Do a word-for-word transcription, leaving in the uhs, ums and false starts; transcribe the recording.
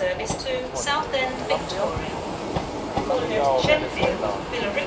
service to Southend Victoria, Colnett, Shenfield, Villa